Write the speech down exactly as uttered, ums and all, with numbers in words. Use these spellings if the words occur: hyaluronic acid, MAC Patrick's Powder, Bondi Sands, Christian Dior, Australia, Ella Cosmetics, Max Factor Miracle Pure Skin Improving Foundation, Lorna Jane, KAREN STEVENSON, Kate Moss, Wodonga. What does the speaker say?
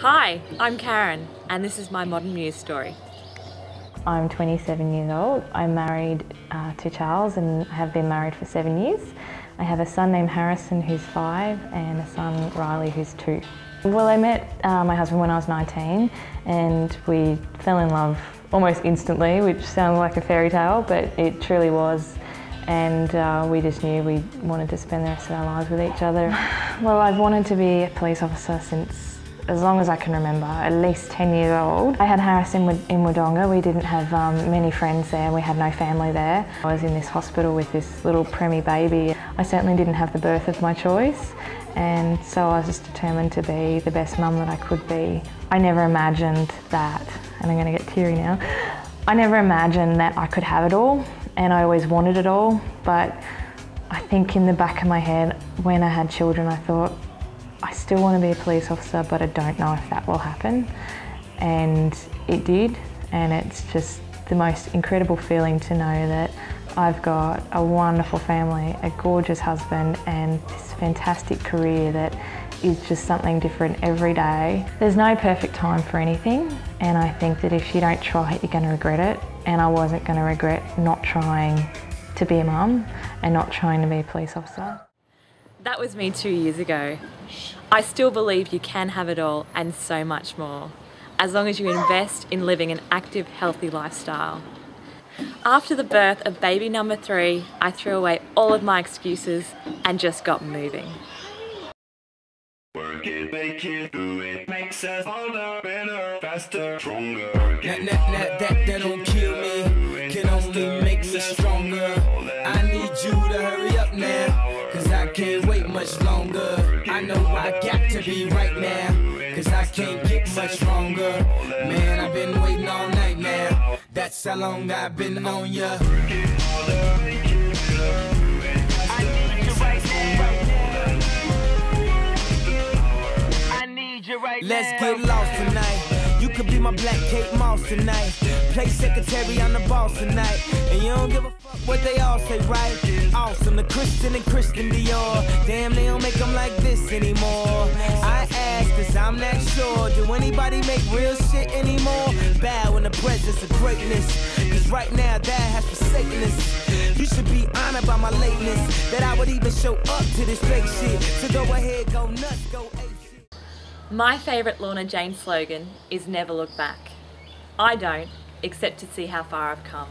Hi, I'm Karen, and this is my modern news story. I'm twenty-seven years old. I'm married uh, to Charles and have been married for seven years. I have a son named Harrison who's five and a son, Riley, who's two. Well, I met uh, my husband when I was nineteen and we fell in love almost instantly, which sounds like a fairy tale, but it truly was. And uh, we just knew we wanted to spend the rest of our lives with each other. Well, I've wanted to be a police officer since as long as I can remember, at least ten years old. I had Harrison in Wodonga. We didn't have um, many friends there. We had no family there. I was in this hospital with this little preemie baby. I certainly didn't have the birth of my choice, and so I was just determined to be the best mum that I could be. I never imagined that, and I'm going to get teary now, I never imagined that I could have it all, and I always wanted it all, but I think in the back of my head, when I had children, I thought, I still want to be a police officer, but I don't know if that will happen. And it did, and it's just the most incredible feeling to know that I've got a wonderful family, a gorgeous husband, and this fantastic career that is just something different every day. There's no perfect time for anything, and I think that if you don't try it, you're going to regret it. And I wasn't going to regret not trying to be a mum and not trying to be a police officer. That was me two years ago. I still believe you can have it all and so much more, as long as you invest in living an active, healthy lifestyle. After the birth of baby number three, I threw away all of my excuses and just got moving. Work it, make it, do it, makes us older, better, faster, stronger. Nah, nah, nah, that, that don't kill me, can only make me stronger. I need you to hurry up now, cause I can't wait much longer. I know I got to be right now, cause I can't get much stronger. Man, I've been waiting all night now, that's how long I've been on ya. I need you right now, I need you right now. Let's get lost tonight, you could be my Black Kate Moss tonight. Play secretary on the boss tonight, and you don't give a fuck what they all say, right? Awesome, the Christian and Christian Dior. Damn, they don't make them like this anymore. I ask cause I'm not sure, do anybody make real shit anymore? Bow in the presence of greatness, cause right now that has forsaken us. You should be honored by my lateness, that I would even show up to this fake shit. So go ahead, go nuts, go ape. My favourite Lorna Jane slogan is never look back. I don't, except to see how far I've come.